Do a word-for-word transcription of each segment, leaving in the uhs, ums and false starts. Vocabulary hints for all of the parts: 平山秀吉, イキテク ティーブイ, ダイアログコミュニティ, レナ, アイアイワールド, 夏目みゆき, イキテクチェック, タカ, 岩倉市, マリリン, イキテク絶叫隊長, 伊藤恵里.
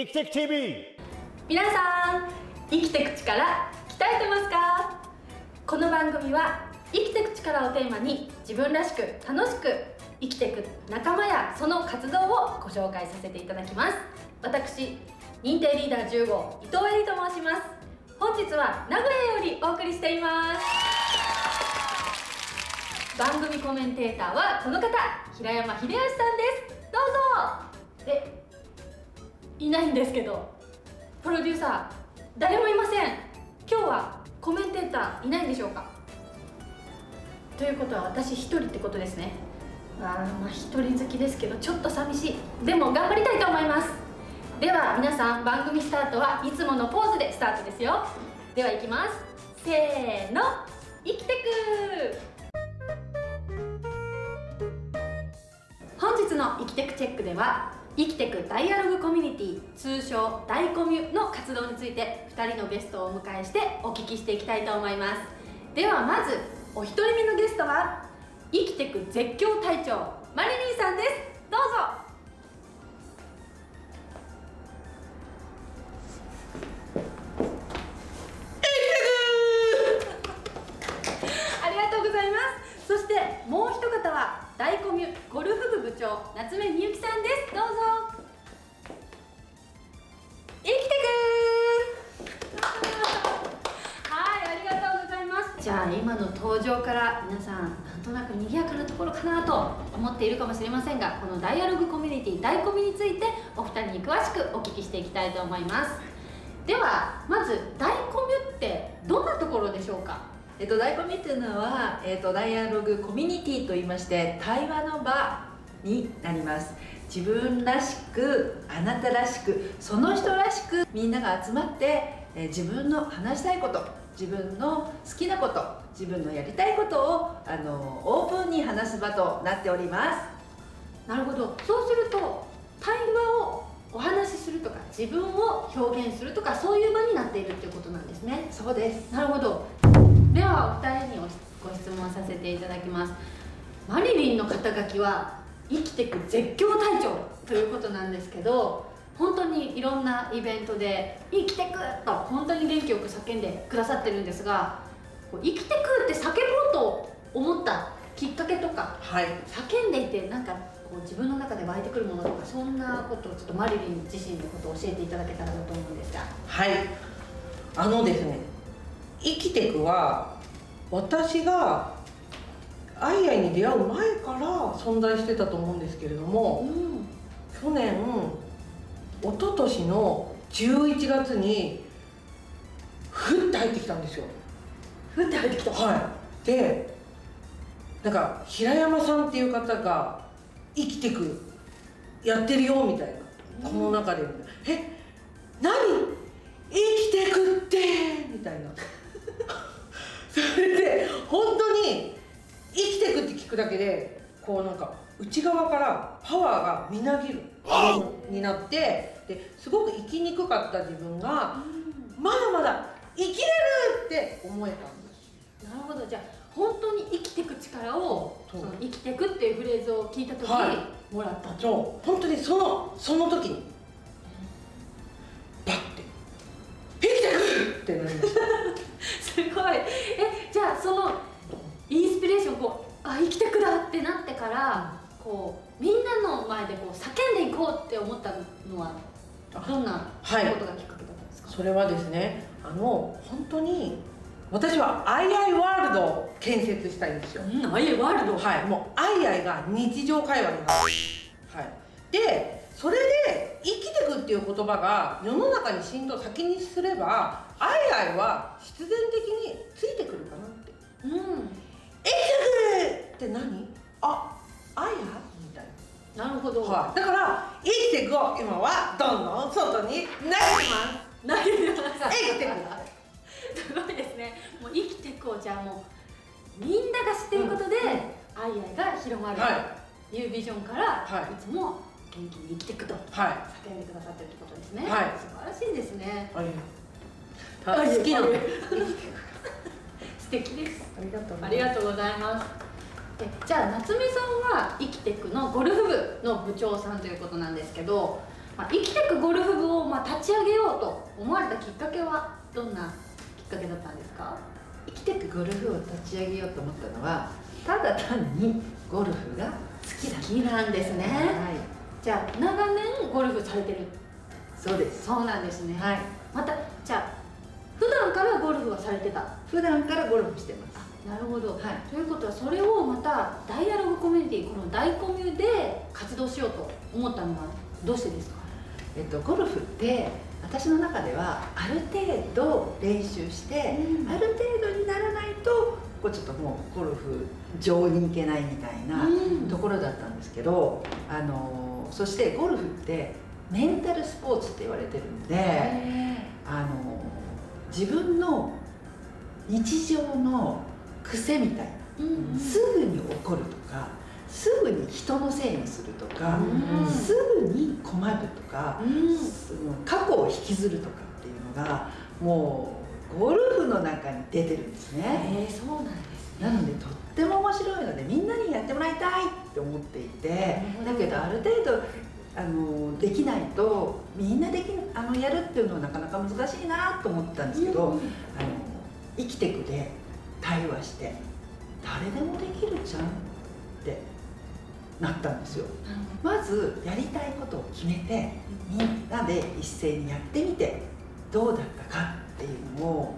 イキテク ティーブイ。 皆さん、生きてく力鍛えてますか？この番組は生きてく力をテーマに、自分らしく楽しく生きてく仲間やその活動をご紹介させていただきます。私、認定リーダーじゅう号伊藤恵里と申します。本日は名古屋よりお送りしています。番組コメンテーターはこの方、平山秀吉さんです。どうぞ。で、いないんですけど、プロデューサー誰もいません。今日はコメンテーターいないんでしょうか？ということは私一人ってことですね。あー、まあ一人好きですけどちょっと寂しい。でも頑張りたいと思います。では皆さん、番組スタートはいつものポーズでスタートですよ。ではいきます。せーの、生きてく。本日の生きてくチェックでは、生きてくダイアログコミュニティ、通称ダイコミュの活動についてふたりのゲストをお迎えしてお聞きしていきたいと思います。ではまずお一人目のゲストは、生きてく絶叫隊長マリリンさんです。どうぞ。ありがとうございます。そしてもう一方はダイコミュゴルフ部部長、夏目みゆきさんです。どうぞ。生きてく。はい、ありがとうございます。じゃあ今の登場から皆さん、なんとなく賑やかなところかなと思っているかもしれませんが、このダイアログコミュニティ、ダイコミについてお二人に詳しくお聞きしていきたいと思います。ではまず、ダイコミュってどんなところでしょうか？えっと、ダイコミというのは、えっと、ダイアログコミュニティといいまして、対話の場になります。自分らしく、あなたらしく、その人らしく、みんなが集まって、えー、自分の話したいこと、自分の好きなこと、自分のやりたいことをあのオープンに話す場となっております。なるほど。そうすると対話をお話しするとか、自分を表現するとか、そういう場になっているということなんですね。そうです。なるほど。ではお二人にご質問させていただきます。マリリンの肩書きは生きてく絶叫隊長ということなんですけど、本当にいろんなイベントで生きてくと本当に元気よく叫んでくださってるんですが、生きてくって叫ぼうと思ったきっかけとか、はい、叫んでいてなんかこう自分の中で湧いてくるものとか、そんなことをちょっとマリリン自身のことを教えていただけたらなと思うんですが。はい、あのですね、生きてくは私がアイアイに出会う前から存在してたと思うんですけれども、うん、去年一昨年のじゅういちがつにふって入ってきたんですよ。ふって入ってきた。はい。で、なんか平山さんっていう方が生きてくやってるよみたいな、この中で、うん、え、何生きてくってみたいな。それで本当に生きてくって聞くだけで、こうなんか内側からパワーがみなぎるようになって、ですごく生きにくかった自分が、まだまだ生きれるって思えたんです。なるほど。じゃあ本当に生きてく力を、その生きてくっていうフレーズを聞いた時、はい、もらったと。そう、本当にそのその時にバッて「生きてく!」ってなりました。すごい。え、じゃあそのインスピレーション、こう、あ、生きてくだってなってから、こうみんなの前でこう叫んでいこうって思ったのはどんなことがきっかけだったんですか？はい、それはですね、あの本当に私はアイアイワールドを建設したいんですよ。んアイアイワールド。はい、もうアイアイが日常会話になる。はい。で、それで生きてくっていう言葉が世の中に浸透先にすれば、アイアイは必然的についてくるかなって。うん。生きてくって何？あ、アイアイみたいな。なるほど。はい。だから生きてくを今はどんどん外に投げます。投げます。生きてく。すごいですね。もう生きてくを、じゃあもうみんなが知っていることで、うん、アイアイが広まる。はい。いうビジョンから、はい、いつも元気に生きていくと叫んでくださってるってことですね。はい、素晴らしいですね。はい、好きなので素敵です。ありがとう、ありがとうございます。で、じゃあ夏目さんは生きていくのゴルフ部の部長さんということなんですけど、まあ、生きてくゴルフ部をまあ立ち上げようと思われたきっかけはどんなきっかけだったんですか？生きてくゴルフを立ち上げようと思ったのは、ただ単にゴルフが好きだ。好きなんですね。はい、じゃあ長年ゴルフされてる。そうです。そうなんですね。はい。またじゃあ普段からゴルフはされてた。普段からゴルフしてます。なるほど、はい、ということはそれをまたダイアログコミュニティ、この大コミュで活動しようと思ったのはどうしてですか？えっと、ゴルフって私の中ではある程度練習して、うん、ある程度にならないとこうちょっともうゴルフ場に行けないみたいなところだったんですけど、うん、あのそしてゴルフってメンタルスポーツって言われてるんで、あの自分の日常の癖みたいな、うんうん、すぐに怒るとか、すぐに人のせいにするとか、うん、すぐに困るとか、うん、過去を引きずるとかっていうのがもうゴルフの中に出てるんですね。へー、そうなんですね。なのでとっても面白いのでみんなにやってもらいたいって思っていて、だけどある程度あのできないとみんなできあのやるっていうのはなかなか難しいなと思ったんですけど、うん、あの生きてくで対話して誰でもできるじゃんってなったんですよ。まずやりたいことを決めてみんなで一斉にやってみてどうだったかっていうのを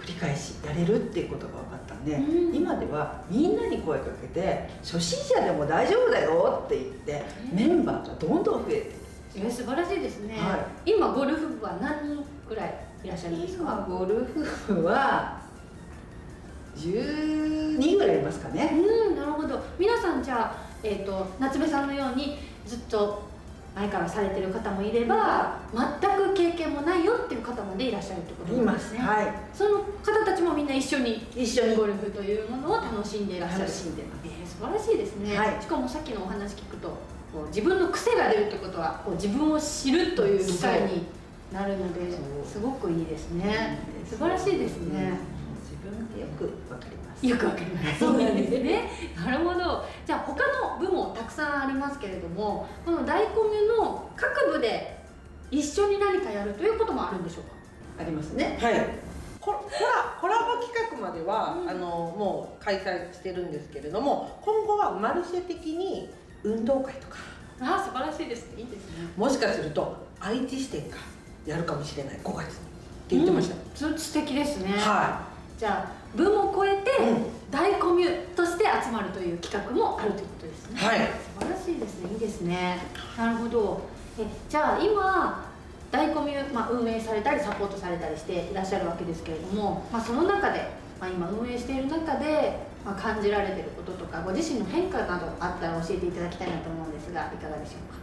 繰り返しやれるっていうことが分かったんで、うん、今ではみんなに声かけて初心者でも大丈夫だよって言ってメンバーがどんどん増えてる。素晴らしいですね。はい、今ゴルフ部は何人くらいいらっしゃるんですか？今ゴルフ部はじゅうにぐらいいますかね。うん、なるほど。皆さんじゃあ、えーと、夏目さんのようにずっと前からされてる方もいれば、全く経験もないよっていう方までいらっしゃるってことなんですね。はい、その方たちもみんな一緒に一緒にゴルフというものを楽しんでいらっしゃる。楽しんでます。えー、素晴らしいですね。はい、しかもさっきのお話聞くと、こう自分の癖が出るってことは、こう自分を知るという機会になるので、すごくいいですね。素晴らしいですね。うん、よくわかります。よくわかります。そうなんですね。なるほど。じゃあ他の部もたくさんありますけれども、この大コミュの各部で一緒に何かやるということもあるんでしょうか？ありますね。はい。コラコラボ企画までは、うん、あのもう開催してるんですけれども、今後はマルシェ的に運動会とか。ああ、素晴らしいです。いいですね。もしかすると愛知支店がやるかもしれないごがつにって言ってました。それ素敵ですね。はい。じゃあ部も超えて大コミュとして集まるという企画もあるということですね。はい、素晴らしいですね。いいですね。なるほど。えじゃあ今大コミュ、まあ、運営されたりサポートされたりしていらっしゃるわけですけれども、まあ、その中で、まあ、今運営している中で、まあ、感じられていることとかご自身の変化などあったら教えていただきたいなと思うんですがいかがでしょうか？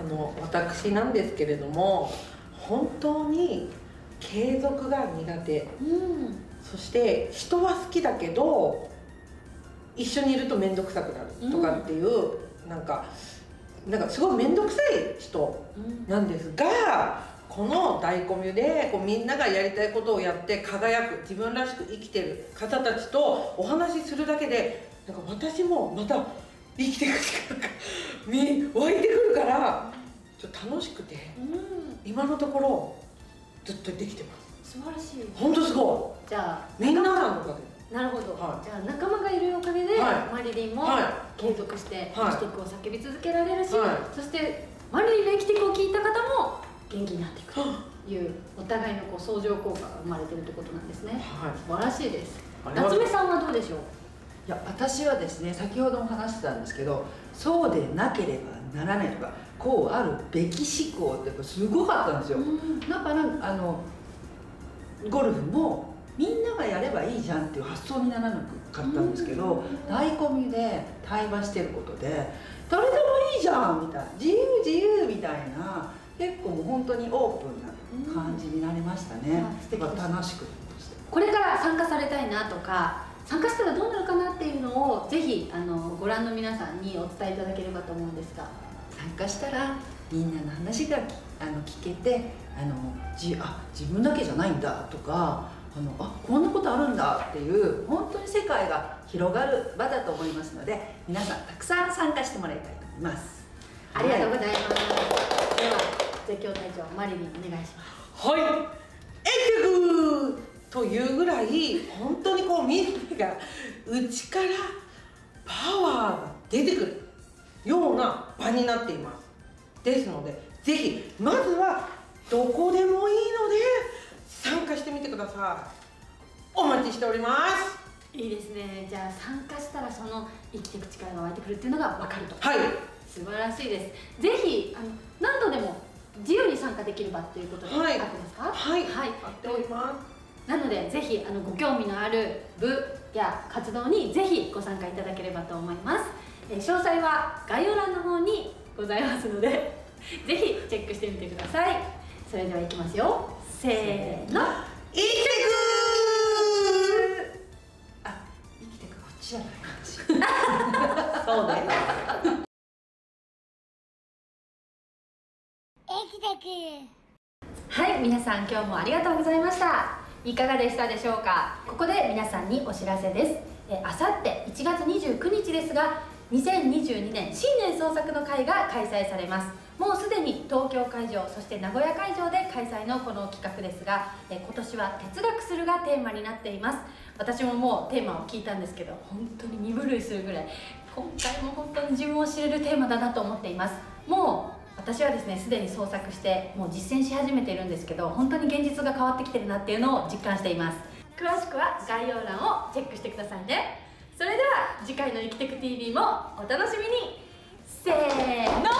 あの私なんですけれども本当に継続が苦手。うんそして人は好きだけど一緒にいると面倒くさくなるとかっていう、うん、なんかなんかすごい面倒くさい人なんですが、この大コミュでこうみんながやりたいことをやって輝く自分らしく生きてる方たちとお話しするだけでなんか私もまた生きていく力が湧いてくるからちょっと楽しくて、うん、今のところずっとできてます。素晴らしい。本当すごい。じゃあみんなのおかげ。なるほど。じゃあ仲間がいるおかげでマリリンも継続して生きていくを叫び続けられるし、そしてマリリンの生きていくを聞いた方も元気になっていくというお互いのこう相乗効果が生まれてるってことなんですね。素晴らしいです。夏目さんはどうでしょう？いや私はですね先ほども話してたんですけどそうでなければならないとかこうあるべき思考ってすごかったんですよ。だからあのゴルフもみんながやればいいじゃんっていう発想にならなかったんですけど、大コミュで対話してることで誰でもいいじゃんみたいな自由自由みたいな結構もう本当にオープンな感じになりましたね。楽しくこれから参加されたいなとか参加したらどうなるかなっていうのをぜひあのご覧の皆さんにお伝えいただければと思うんですが、参加したらみんなの話があの聞けてあのじあ自分だけじゃないんだとかあのあこんなことあるんだっていう本当に世界が広がる場だと思いますので皆さんたくさん参加してもらいたいと思います。ありがとうございます。はい、ではじゃあ今日隊長マリリンお願いします。はい、遠曲というぐらい本当にこうみんなが内からパワーが出てくるような場になっています。ですのでぜひまずはどこでもいいので参加してみてください。お待ちしております。いいですね。じゃあ参加したらその生きていく力が湧いてくるっていうのが分かると。はい、素晴らしいです。ぜひあの何度でも自由に参加できる場ということで合ってますか？はい、はい、合っております。なのでぜひあのご興味のある部や活動にぜひご参加いただければと思います。え詳細は概要欄の方にございますのでぜひチェックしてみてください。それではいきますよ、せーの、生きてくじゃないそうだよはい、皆さん今日もありがとうございました。いかがでしたでしょうか。ここで皆さんにお知らせです。えあさっていちがつにじゅうくにちですが、にせんにじゅうにねん新年創作の会が開催されます。もうすでに東京会場そして名古屋会場で開催のこの企画ですが、え今年は哲学するがテーマになっています。私ももうテーマを聞いたんですけど本当に身震いするぐらい今回も本当に自分を知れるテーマだなと思っています。もう私はですねすでに創作してもう実践し始めているんですけど本当に現実が変わってきてるなっていうのを実感しています。詳しくは概要欄をチェックしてくださいね。それでは次回の「生きてく ティーブイ」もお楽しみに。せーの、